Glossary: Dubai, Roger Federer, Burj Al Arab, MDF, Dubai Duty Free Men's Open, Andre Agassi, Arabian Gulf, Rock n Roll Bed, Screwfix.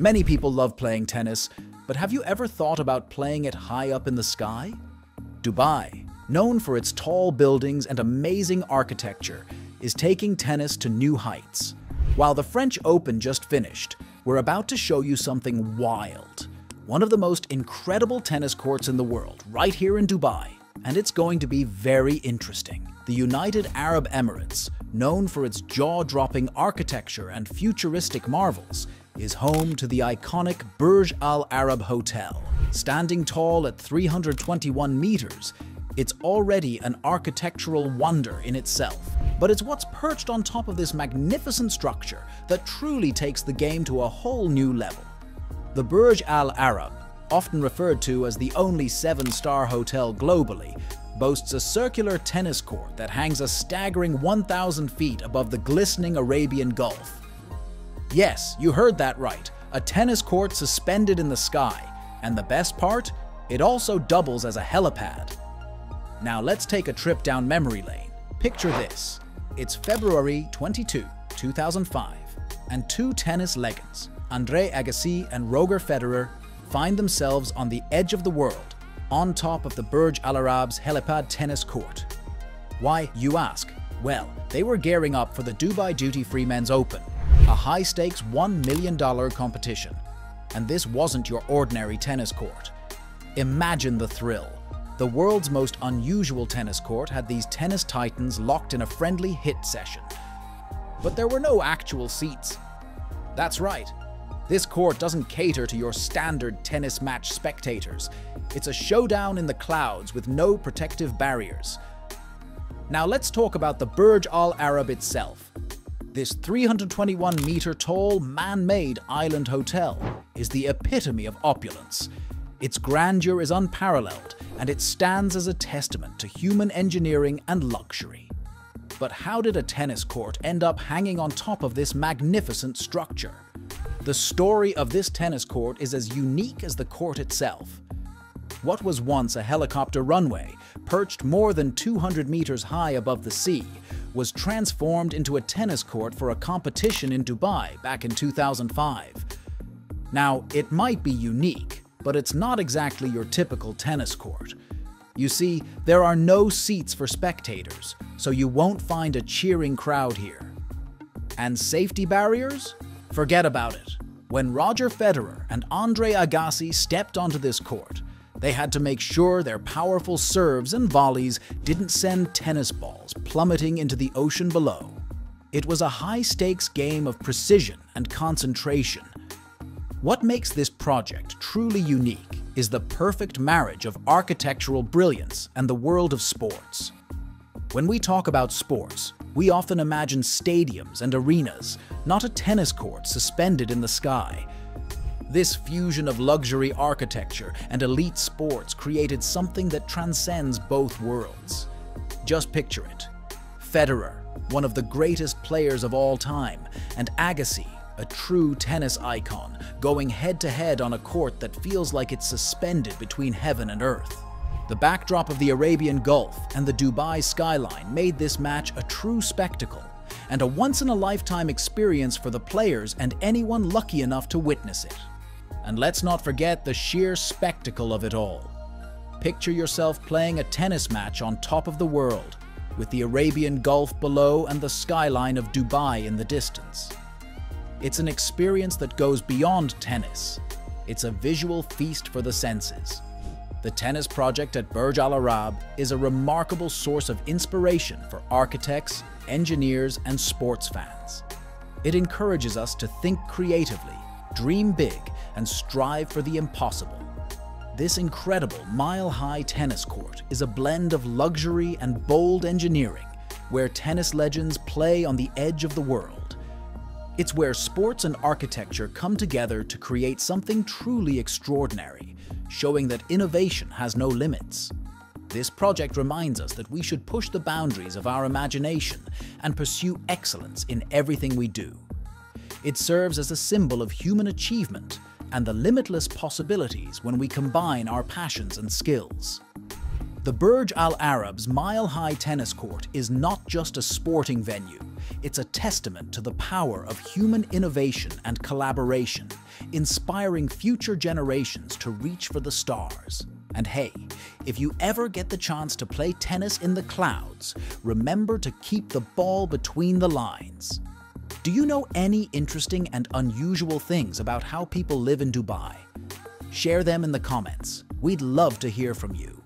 Many people love playing tennis, but have you ever thought about playing it high up in the sky? Dubai, known for its tall buildings and amazing architecture, is taking tennis to new heights. While the French Open just finished, we're about to show you something wild. One of the most incredible tennis courts in the world, right here in Dubai, and it's going to be very interesting. The United Arab Emirates, known for its jaw-dropping architecture and futuristic marvels, is home to the iconic Burj Al Arab Hotel. Standing tall at 321 meters, it's already an architectural wonder in itself. But it's what's perched on top of this magnificent structure that truly takes the game to a whole new level. The Burj Al Arab, often referred to as the only seven-star hotel globally, boasts a circular tennis court that hangs a staggering 1,000 feet above the glistening Arabian Gulf. Yes, you heard that right, a tennis court suspended in the sky. And the best part? It also doubles as a helipad. Now let's take a trip down memory lane. Picture this. It's February 22, 2005, and two tennis legends, Andre Agassi and Roger Federer, find themselves on the edge of the world, on top of the Burj Al Arab's helipad tennis court. Why, you ask? Well, they were gearing up for the Dubai Duty Free Men's Open, a high-stakes $1 million competition. And this wasn't your ordinary tennis court. Imagine the thrill. The world's most unusual tennis court had these tennis titans locked in a friendly hit session. But there were no actual seats. That's right. This court doesn't cater to your standard tennis match spectators. It's a showdown in the clouds with no protective barriers. Now let's talk about the Burj Al Arab itself. This 321-meter-tall, man-made island hotel is the epitome of opulence. Its grandeur is unparalleled, and it stands as a testament to human engineering and luxury. But how did a tennis court end up hanging on top of this magnificent structure? The story of this tennis court is as unique as the court itself. What was once a helicopter runway, perched more than 200 meters high above the sea, was transformed into a tennis court for a competition in Dubai back in 2005. Now, it might be unique, but it's not exactly your typical tennis court. You see, there are no seats for spectators, so you won't find a cheering crowd here. And safety barriers? Forget about it. When Roger Federer and Andre Agassi stepped onto this court, they had to make sure their powerful serves and volleys didn't send tennis balls plummeting into the ocean below. It was a high-stakes game of precision and concentration. What makes this project truly unique is the perfect marriage of architectural brilliance and the world of sports. When we talk about sports, we often imagine stadiums and arenas, not a tennis court suspended in the sky. This fusion of luxury architecture and elite sports created something that transcends both worlds. Just picture it. Federer, one of the greatest players of all time, and Agassi, a true tennis icon, going head-to-head on a court that feels like it's suspended between heaven and earth. The backdrop of the Arabian Gulf and the Dubai skyline made this match a true spectacle, and a once-in-a-lifetime experience for the players and anyone lucky enough to witness it. And let's not forget the sheer spectacle of it all. Picture yourself playing a tennis match on top of the world, with the Arabian Gulf below and the skyline of Dubai in the distance. It's an experience that goes beyond tennis. It's a visual feast for the senses. The tennis project at Burj Al Arab is a remarkable source of inspiration for architects, engineers, and sports fans. It encourages us to think creatively, dream big, and strive for the impossible. This incredible mile-high tennis court is a blend of luxury and bold engineering, where tennis legends play on the edge of the world. It's where sports and architecture come together to create something truly extraordinary, showing that innovation has no limits. This project reminds us that we should push the boundaries of our imagination and pursue excellence in everything we do. It serves as a symbol of human achievement and the limitless possibilities when we combine our passions and skills. The Burj Al Arab's mile-high tennis court is not just a sporting venue. It's a testament to the power of human innovation and collaboration, inspiring future generations to reach for the stars. And hey, if you ever get the chance to play tennis in the clouds, remember to keep the ball between the lines. Do you know any interesting and unusual things about how people live in Dubai? Share them in the comments. We'd love to hear from you.